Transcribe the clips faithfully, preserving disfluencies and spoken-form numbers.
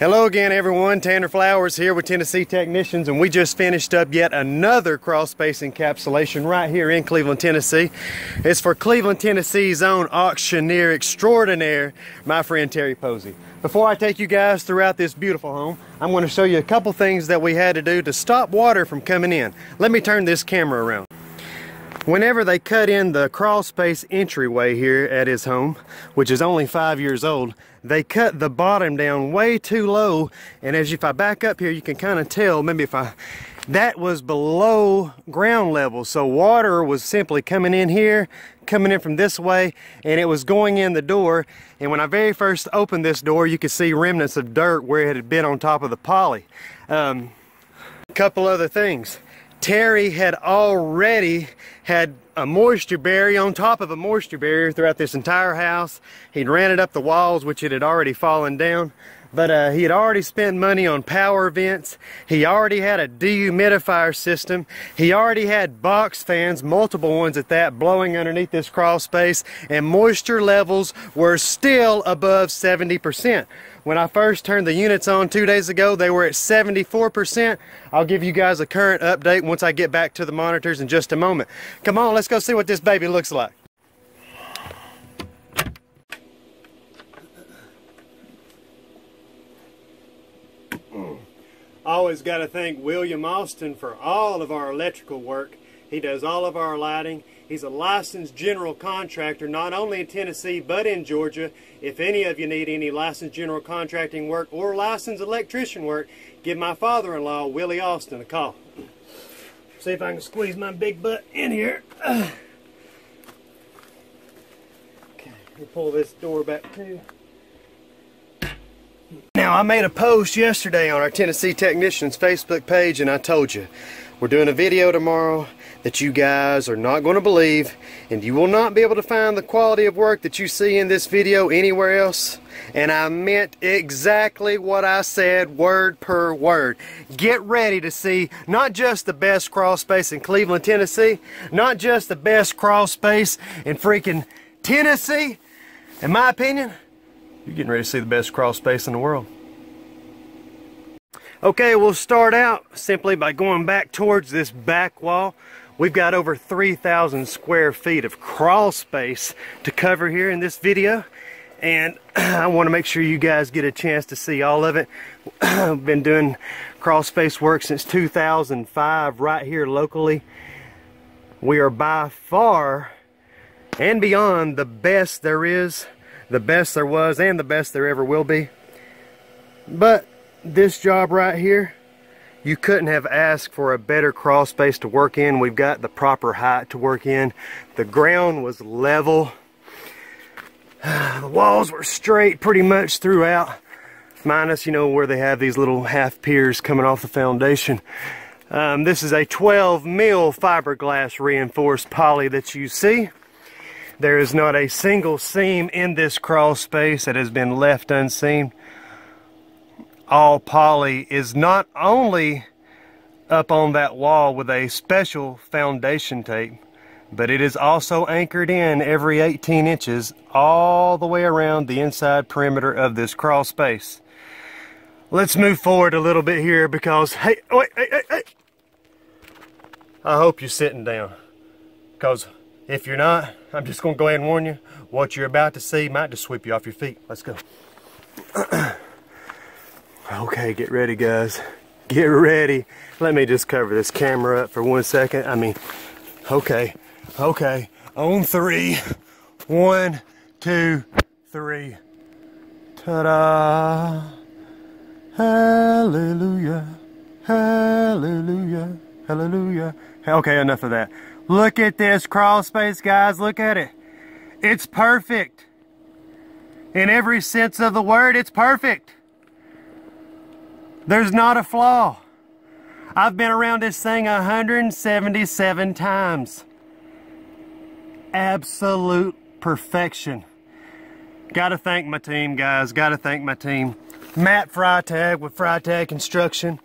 Hello again everyone, Tanner Flowers here with Tennessee Technicians, and we just finished up yet another cross space encapsulation right here in Cleveland, Tennessee. It's for Cleveland, Tennessee's own auctioneer extraordinaire, my friend Terry Posey. Before I take you guys throughout this beautiful home, I'm going to show you a couple things that we had to do to stop water from coming in. Let me turn this camera around. Whenever they cut in the crawl space entryway here at his home, which is only five years old, they cut the bottom down way too low. And as if I back up here, you can kind of tell, maybe if I, that was below ground level. So water was simply coming in here, coming in from this way, and it was going in the door. And when I very first opened this door, you could see remnants of dirt where it had been on top of the poly. Um, a couple other things. Terry had already had a moisture barrier on top of a moisture barrier throughout this entire house. He'd ran it up the walls, which it had already fallen down. But uh, he had already spent money on power vents. He already had a dehumidifier system. He already had box fans, multiple ones at that, blowing underneath this crawl space, and moisture levels were still above seventy percent. When I first turned the units on two days ago, they were at seventy-four percent. I'll give you guys a current update once I get back to the monitors in just a moment. Come on, let's go see what this baby looks like. I always got to thank William Austin for all of our electrical work. He does all of our lighting. He's a licensed general contractor, not only in Tennessee, but in Georgia. If any of you need any licensed general contracting work or licensed electrician work, give my father-in-law, Willie Austin, a call. See if I can squeeze my big butt in here. Okay, we'll pull this door back too. Now, I made a post yesterday on our Tennessee Technicians Facebook page, and I told you, we're doing a video tomorrow that you guys are not going to believe, and you will not be able to find the quality of work that you see in this video anywhere else. And I meant exactly what I said, word per word. Get ready to see not just the best crawl space in Cleveland, Tennessee, not just the best crawl space in freaking Tennessee, in my opinion. You're getting ready to see the best crawl space in the world. Okay, we'll start out simply by going back towards this back wall. We've got over three thousand square feet of crawl space to cover here in this video, and I want to make sure you guys get a chance to see all of it. I've been doing crawl space work since two thousand five right here locally. We are by far and beyond the best there is. The best there was and the best there ever will be. But this job right here, you couldn't have asked for a better crawl space to work in. We've got the proper height to work in. The ground was level. The walls were straight pretty much throughout, minus, you know, where they have these little half piers coming off the foundation. Um, this is a twelve mil fiberglass reinforced poly that you see. There is not a single seam in this crawl space that has been left unseen. All poly is not only up on that wall with a special foundation tape, but it is also anchored in every eighteen inches all the way around the inside perimeter of this crawl space. Let's move forward a little bit here because, hey, wait, hey, hey, hey. I hope you're sitting down, because if you're not, I'm just going to go ahead and warn you, what you're about to see might just sweep you off your feet. Let's go. Okay, get ready, guys. Get ready. Let me just cover this camera up for one second. I mean, okay, okay. On three. One, two, three. Ta-da. Hallelujah. Hallelujah. Hallelujah. Okay, enough of that. Look at this crawl space, guys. Look at it. It's perfect. In every sense of the word, it's perfect. There's not a flaw. I've been around this thing one hundred seventy-seven times. Absolute perfection. Gotta thank my team, guys. Gotta thank my team. Matt Freytag with Freytag Construction.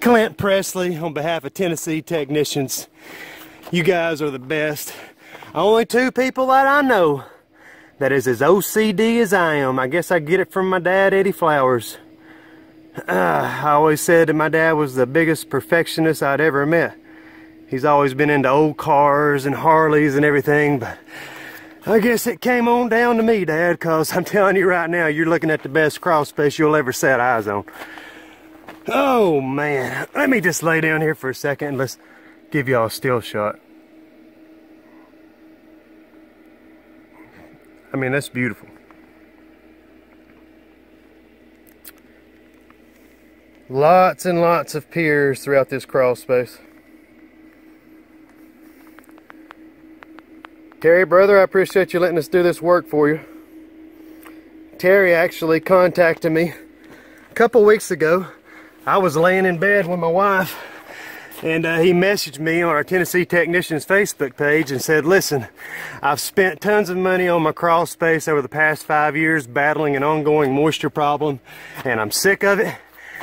Clint Presley on behalf of Tennessee Technicians. You guys are the best. Only two people that I know that is as O C D as I am. I guess I get it from my dad, Eddie Flowers. Uh, I always said that my dad was the biggest perfectionist I'd ever met. He's always been into old cars and Harleys and everything, but I guess it came on down to me, Dad, because I'm telling you right now, you're looking at the best crawl space you'll ever set eyes on. Oh, man. Let me just lay down here for a second and let's give y'all a still shot. I mean, that's beautiful. Lots and lots of piers throughout this crawl space. Terry, brother, I appreciate you letting us do this work for you. Terry actually contacted me a couple weeks ago. I was laying in bed with my wife, and uh, he messaged me on our Tennessee Technicians Facebook page and said, listen, I've spent tons of money on my crawl space over the past five years battling an ongoing moisture problem, and I'm sick of it.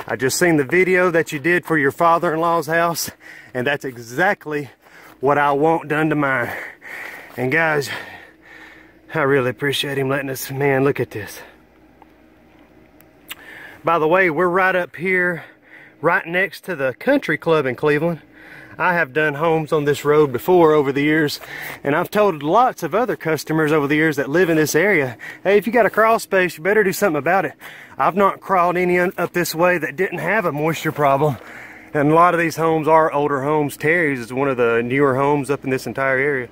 I just seen the video that you did for your father-in-law's house, and that's exactly what I want done to mine. And guys, I really appreciate him letting us, man, look at this. By the way, we're right up here, right next to the country club in Cleveland. I have done homes on this road before over the years, and I've told lots of other customers over the years that live in this area, hey, if you got a crawl space, you better do something about it. I've not crawled any up this way that didn't have a moisture problem. And a lot of these homes are older homes. Terry's is one of the newer homes up in this entire area.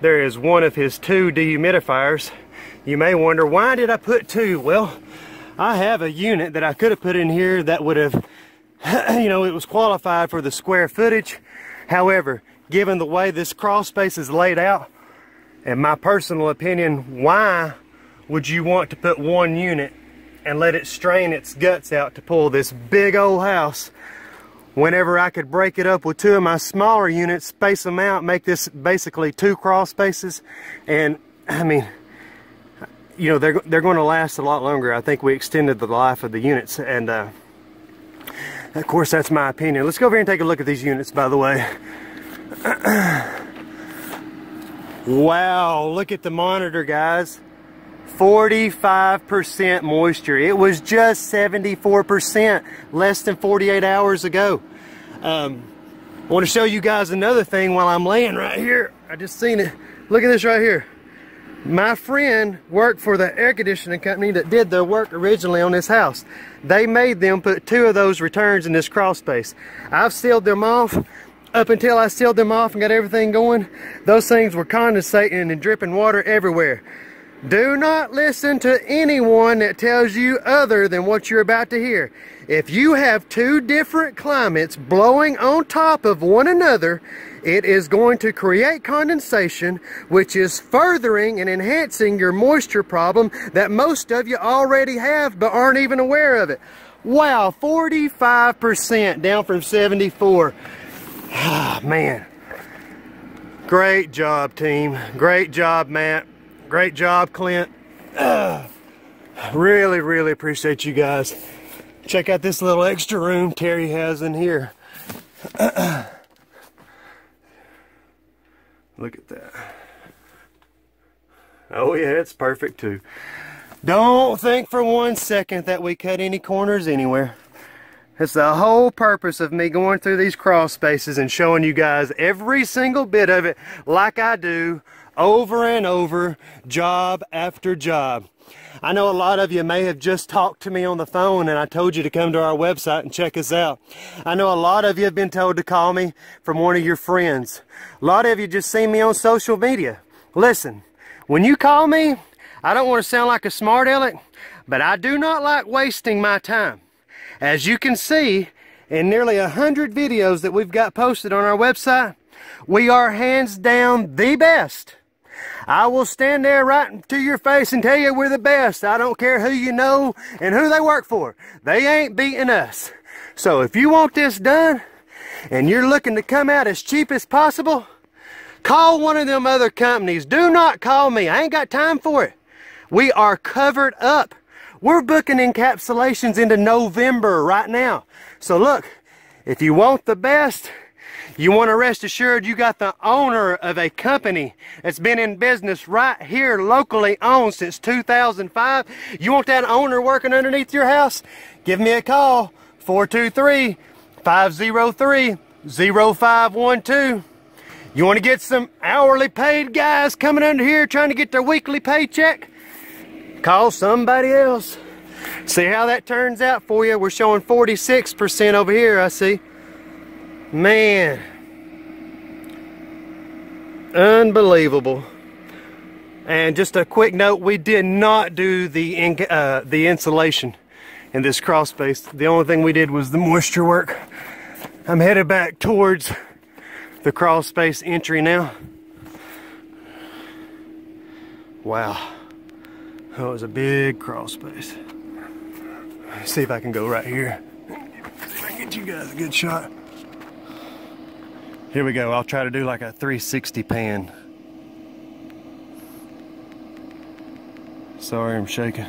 There is one of his two dehumidifiers. You may wonder, why did I put two? Well, I have a unit that I could have put in here that would have, you know, it was qualified for the square footage. However, given the way this crawl space is laid out, in my personal opinion, why would you want to put one unit and let it strain its guts out to pull this big old house whenever I could break it up with two of my smaller units, space them out, make this basically two crawl spaces? And I mean, you know, they're, they're going to last a lot longer. I think we extended the life of the units, and uh, of course that's my opinion. Let's go over here and take a look at these units, by the way. Wow, look at the monitor, guys. forty-five percent moisture. It was just seventy-four percent less than forty-eight hours ago. Um, I want to show you guys another thing while I'm laying right here. I just seen it. Look at this right here. My friend worked for the air conditioning company that did the work originally on this house. They made them put two of those returns in this crawl space. I've sealed them off. Up until I sealed them off and got everything going, those things were condensating and dripping water everywhere. Do not listen to anyone that tells you other than what you're about to hear. If you have two different climates blowing on top of one another, it is going to create condensation, which is furthering and enhancing your moisture problem that most of you already have but aren't even aware of it. Wow, forty-five percent down from seventy-four. Ah, man. Great job, team. Great job, Matt. Great job, Clint. Uh, really, really appreciate you guys. Check out this little extra room Terry has in here. Uh, look at that. Oh yeah, it's perfect too. Don't think for one second that we cut any corners anywhere. It's the whole purpose of me going through these crawl spaces and showing you guys every single bit of it like I do, over and over, job after job. I know a lot of you may have just talked to me on the phone and I told you to come to our website and check us out. I know a lot of you have been told to call me from one of your friends. A lot of you just seen me on social media. Listen, when you call me, I don't want to sound like a smart aleck, but I do not like wasting my time. As you can see, in nearly a hundred videos that we've got posted on our website, we are hands down the best. I will stand there right to your face and tell you we're the best. I don't care who you know and who they work for. They ain't beating us. So if you want this done and you're looking to come out as cheap as possible, call one of them other companies. Do not call me. I ain't got time for it. We are covered up. We're booking encapsulations into November right now. So look, if you want the best, You want to rest assured you got the owner of a company that's been in business right here, locally owned since two thousand five. You want that owner working underneath your house? Give me a call, four two three, five oh three, oh five one two. You want to get some hourly paid guys coming under here trying to get their weekly paycheck? Call somebody else. See how that turns out for you. We're showing forty-six percent over here, I see. Man. Unbelievable. And just a quick note, we did not do the in, uh, the insulation in this cross space. The only thing we did was the moisture work. I'm headed back towards the crawl space entry now. Wow, that was a big crawl space. Let's see if I can go right here. I get you guys a good shot. Here we go. I'll try to do like a three sixty pan. Sorry, I'm shaking.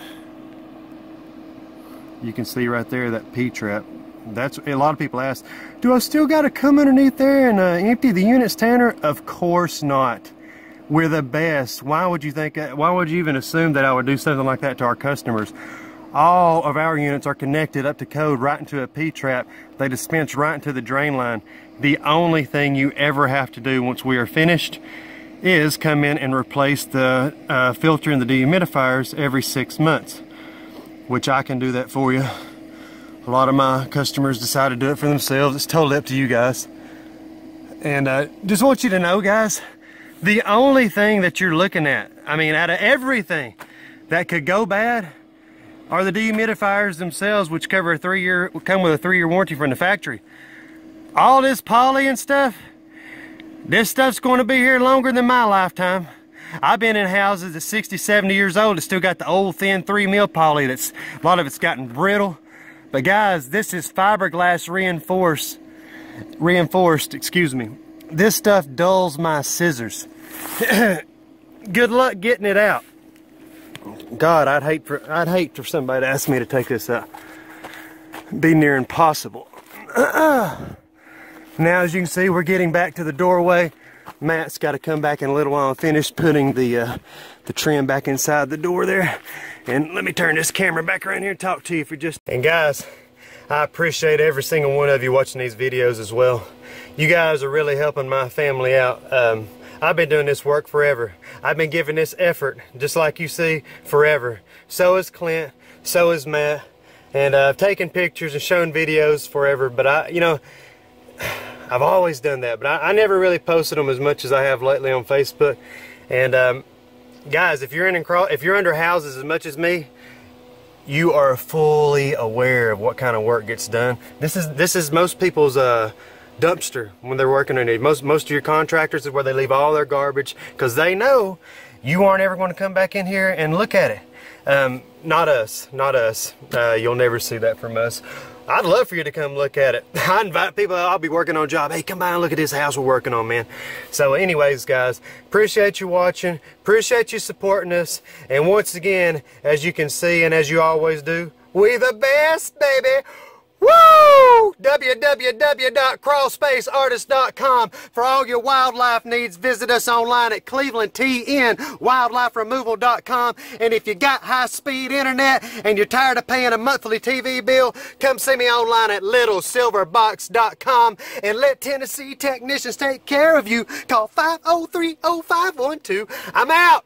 You can see right there that P-trap. That's a lot of people ask, do I still got to come underneath there and uh, empty the units, Tanner? Of course not. We're the best. Why would you think that? Why would you even assume that I would do something like that to our customers? All of our units are connected up to code right into a P-trap. They dispense right into the drain line. The only thing you ever have to do once we are finished is come in and replace the uh, filter and the dehumidifiers every six months, which I can do that for you. A lot of my customers decide to do it for themselves. It's totally up to you guys. And I uh, just want you to know, guys, the only thing that you're looking at, I mean, out of everything that could go bad, are the dehumidifiers themselves, which cover a three-year, come with a three-year warranty from the factory. All this poly and stuff, this stuff's going to be here longer than my lifetime. I've been in houses that's sixty, seventy years old that still got the old thin three mil poly. That's a lot of it's gotten brittle. But guys, this is fiberglass reinforced, reinforced, excuse me. This stuff dulls my scissors. Good luck getting it out. God, I'd hate for I'd hate for somebody to ask me to take this out. Be near impossible. Now, as you can see, we're getting back to the doorway. Matt's got to come back in a little while and finish putting the uh, the trim back inside the door there. And let me turn this camera back around here and talk to you for just... And guys, I appreciate every single one of you watching these videos as well. You guys are really helping my family out. Um, I've been doing this work forever. I've been giving this effort, just like you see, forever. So is Clint, so is Matt. And uh, I've taken pictures and shown videos forever, but I, you know, I've always done that. But I, I never really posted them as much as I have lately on Facebook. And... Um, guys, if you're in if you're under houses as much as me, you are fully aware of what kind of work gets done. This is this is most people's uh, dumpster when they're working in it. Most most of your contractors is where they leave all their garbage because they know you aren't ever going to come back in here and look at it. Um, not us, not us. Uh, you'll never see that from us. I'd love for you to come look at it. I invite people, I'll be working on a job. Hey, come by and look at this house we're working on, man. So anyways, guys, appreciate you watching. Appreciate you supporting us. And once again, as you can see and as you always do, we the best, baby. Woo! w w w dot crawl space artist dot com for all your wildlife needs. Visit us online at Cleveland T N wildlife removal dot com. And if you got high-speed internet and you're tired of paying a monthly T V bill, come see me online at little silver box dot com and let Tennessee Technicians take care of you. Call five oh three, oh five one two. I'm out.